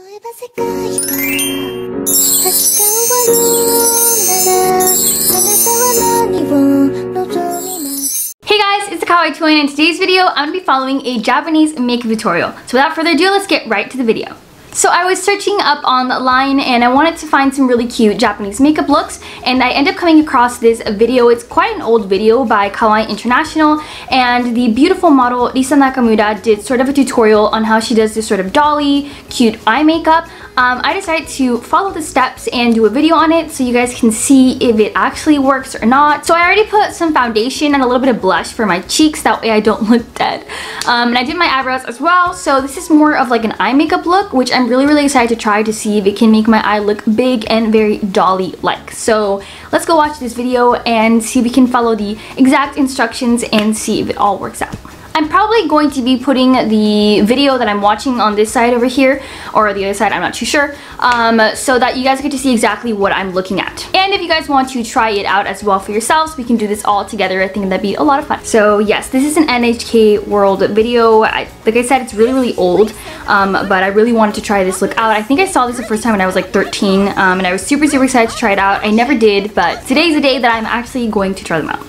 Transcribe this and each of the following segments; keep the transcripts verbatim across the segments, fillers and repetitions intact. Hey guys, it's the Kawaii twin, and in today's video I'm going to be following a Japanese makeup tutorial. So without further ado, let's get right to the video. So I was searching up online and I wanted to find some really cute Japanese makeup looks, and I ended up coming across this video. It's quite an old video by Kawaii International, and the beautiful model Risa Nakamura did sort of a tutorial on how she does this sort of dolly, cute eye makeup. Um, I decided to follow the steps and do a video on it so you guys can see if it actually works or not. So I already put some foundation and a little bit of blush for my cheeks, that way I don't look dead. Um, and I did my eyebrows as well, so this is more of like an eye makeup look, which I'm I'm really really excited to try to see if it can make my eye look big and very dolly like. So let's go watch this video and see if we can follow the exact instructions and see if it all works out. I'm probably going to be putting the video that I'm watching on this side over here, or the other side, I'm not too sure, um, so that you guys get to see exactly what I'm looking at. And if you guys want to try it out as well for yourselves, we can do this all together. I think that'd be a lot of fun. So yes, this is an N H K World video. I, like I said, it's really, really old, um, but I really wanted to try this look out. I think I saw this the first time when I was like thirteen, um, and I was super, super excited to try it out. I never did, but today's the day that I'm actually going to try them out.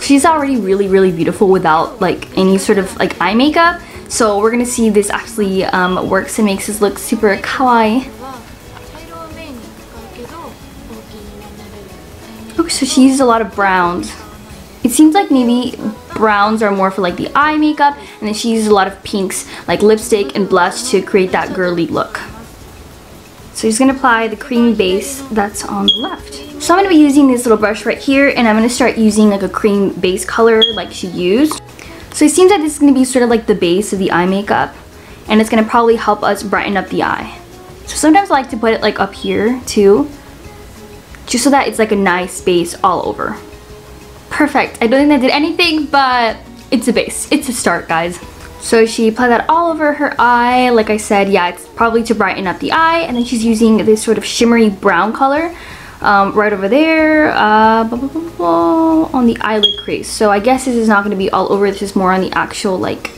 She's already really really beautiful without like any sort of like eye makeup, so we're gonna see if this actually um, works and makes us look super kawaii. Oh, so she uses a lot of browns. It seems like maybe browns are more for like the eye makeup, and then she uses a lot of pinks like lipstick and blush to create that girly look. So she's gonna apply the cream base that's on the left. So I'm going to be using this little brush right here, and I'm going to start using like a cream base color like she used. So it seems that this is going to be sort of like the base of the eye makeup, and it's going to probably help us brighten up the eye. So sometimes I like to put it like up here too, just so that it's like a nice base all over. Perfect. I don't think that did anything, but it's a base. It's a start, guys. So she applied that all over her eye. Like I said, yeah, it's probably to brighten up the eye, and then she's using this sort of shimmery brown color. Um, right over there, uh, blah, blah, blah, blah, on the eyelid crease. So I guess this is not going to be all over, this is more on the actual like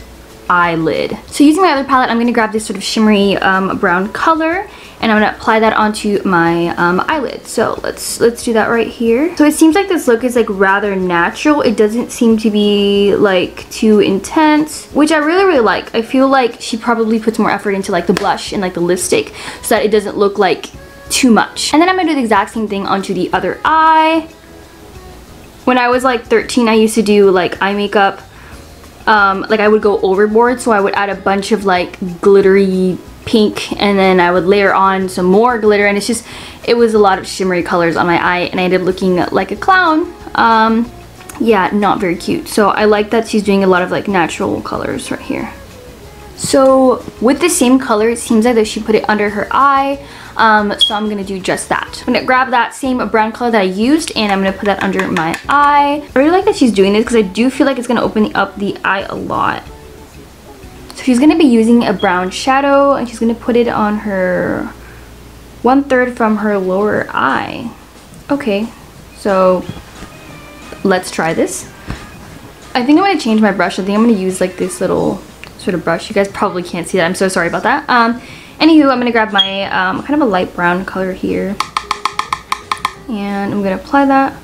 eyelid. So using my other palette, I'm going to grab this sort of shimmery um, brown color, and I'm going to apply that onto my um, eyelid. So let's let's do that right here. So it seems like this look is like rather natural. It doesn't seem to be like too intense, which I really really like. I feel like she probably puts more effort into like the blush and like the lipstick so that it doesn't look like too much. And then I'm gonna do the exact same thing onto the other eye. When I was like thirteen, I used to do like eye makeup, um, like I would go overboard, so I would add a bunch of like glittery pink, and then I would layer on some more glitter, and it's just, it was a lot of shimmery colors on my eye, and I ended up looking like a clown. Um, yeah, not very cute. So I like that she's doing a lot of like natural colors right here. So with the same color, it seems like that she put it under her eye, um, so I'm going to do just that. I'm going to grab that same brown color that I used, and I'm going to put that under my eye. I really like that she's doing this because I do feel like it's going to open up the eye a lot. So she's going to be using a brown shadow, and she's going to put it on her one-third from her lower eye. Okay, so let's try this. I think I'm going to change my brush. I think I'm going to use like this little sort of brush. You guys probably can't see that, I'm so sorry about that. Um anywho, I'm gonna grab my um kind of a light brown color here, and I'm gonna apply that.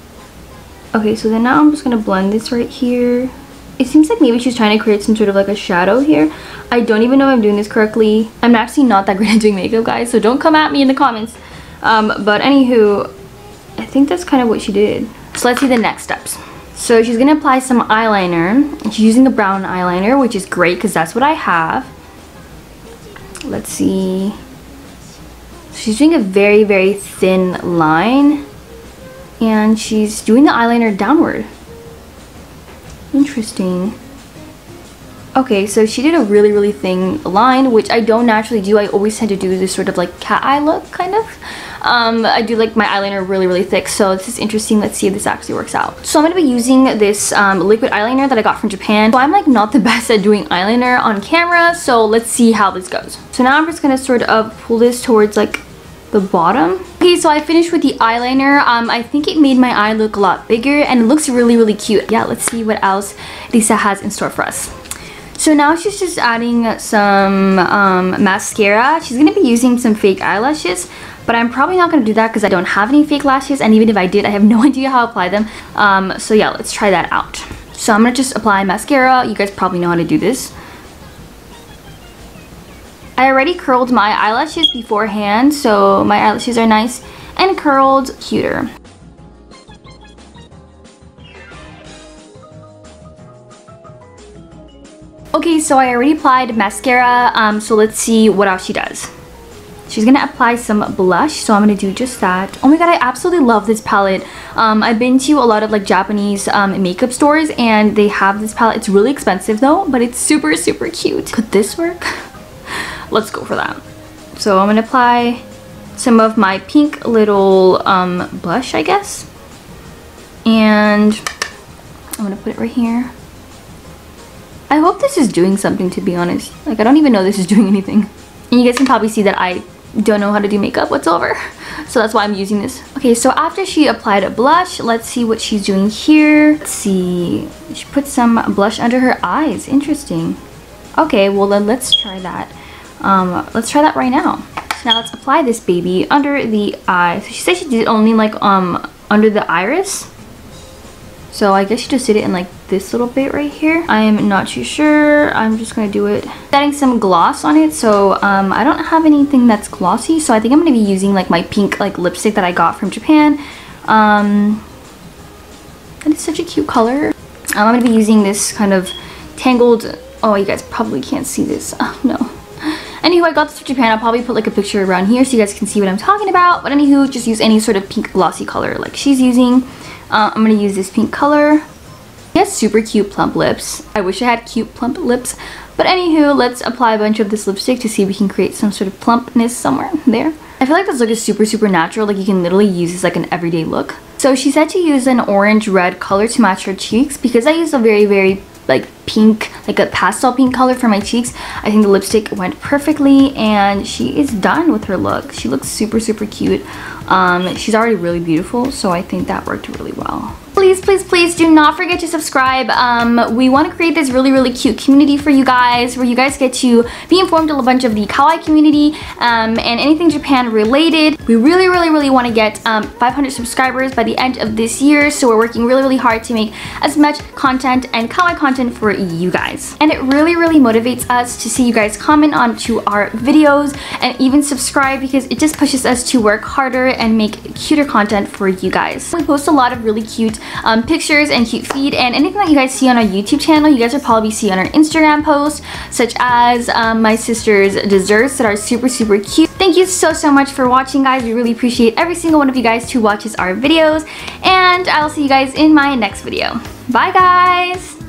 Okay, so then now I'm just gonna blend this right here. It seems like maybe she's trying to create some sort of like a shadow here. I don't even know if I'm doing this correctly. I'm actually not that great at doing makeup, guys, so don't come at me in the comments, um but anywho, I think that's kind of what she did. So let's see the next steps. So she's gonna apply some eyeliner. She's using a brown eyeliner, which is great because that's what I have. Let's see. She's doing a very, very thin line, and she's doing the eyeliner downward. Interesting. Okay, so she did a really, really thin line, which I don't naturally do. I always tend to do this sort of like cat eye look, kind of. Um, I do like my eyeliner really, really thick, so this is interesting. Let's see if this actually works out. So I'm going to be using this um, liquid eyeliner that I got from Japan. So I'm like not the best at doing eyeliner on camera, so let's see how this goes. So now I'm just going to sort of pull this towards like the bottom. Okay, so I finished with the eyeliner. Um, I think it made my eye look a lot bigger and it looks really, really cute. Yeah, let's see what else Risa has in store for us. So now she's just adding some um, mascara. She's gonna be using some fake eyelashes, but I'm probably not gonna do that because I don't have any fake lashes, and even if I did, I have no idea how to apply them. Um, so yeah, let's try that out. So I'm gonna just apply mascara. You guys probably know how to do this. I already curled my eyelashes beforehand, so my eyelashes are nice and curled, cuter. Okay, so I already applied mascara, um, so let's see what else she does. She's gonna apply some blush, so I'm gonna do just that. Oh my god, I absolutely love this palette. Um, I've been to a lot of like Japanese um, makeup stores and they have this palette. It's really expensive though, but it's super, super cute. Could this work? Let's go for that. So I'm gonna apply some of my pink little um, blush, I guess. And I'm gonna put it right here. I hope this is doing something, to be honest. Like, I don't even know this is doing anything. And you guys can probably see that I don't know how to do makeup whatsoever. So that's why I'm using this. Okay, so after she applied a blush, let's see what she's doing here. Let's see. She put some blush under her eyes. Interesting. Okay, well then let's try that. Um, let's try that right now. So now let's apply this baby under the eye. So she said she did it only, like, um, under the iris. So I guess she just did it in like this little bit right here. I am not too sure. I'm just gonna do it. Adding some gloss on it. So um, I don't have anything that's glossy. So I think I'm gonna be using like my pink like lipstick that I got from Japan. Um, and it's such a cute color. Um, I'm gonna be using this kind of tangled. Oh, you guys probably can't see this. Oh no. Anywho, I got this from Japan. I'll probably put like a picture around here so you guys can see what I'm talking about. But anywho, just use any sort of pink glossy color like she's using. Uh, I'm gonna use this pink color. She has super cute plump lips. I wish I had cute plump lips. But anywho, let's apply a bunch of this lipstick to see if we can create some sort of plumpness somewhere there. I feel like this look is super, super natural. Like, you can literally use this like an everyday look. So she said to use an orange-red color to match her cheeks. Because I used a very, very like pink, like a pastel pink color for my cheeks, I think the lipstick went perfectly, and she is done with her look. She looks super, super cute. Um, she's already really beautiful, so I think that worked really well. Please, please, please do not forget to subscribe. Um, we want to create this really, really cute community for you guys, where you guys get to be informed of a bunch of the kawaii community um, and anything Japan related. We really, really, really want to get um, five hundred subscribers by the end of this year, so we're working really, really hard to make as much content and kawaii content for you guys. And it really, really motivates us to see you guys comment onto our videos and even subscribe, because it just pushes us to work harder and make cuter content for you guys. We post a lot of really cute Um, pictures and cute feed, and anything that you guys see on our YouTube channel you guys will probably see on our Instagram posts, such as um, my sister's desserts that are super, super cute. Thank you so, so much for watching, guys. We really appreciate every single one of you guys who watches our videos, and I'll see you guys in my next video. Bye, guys.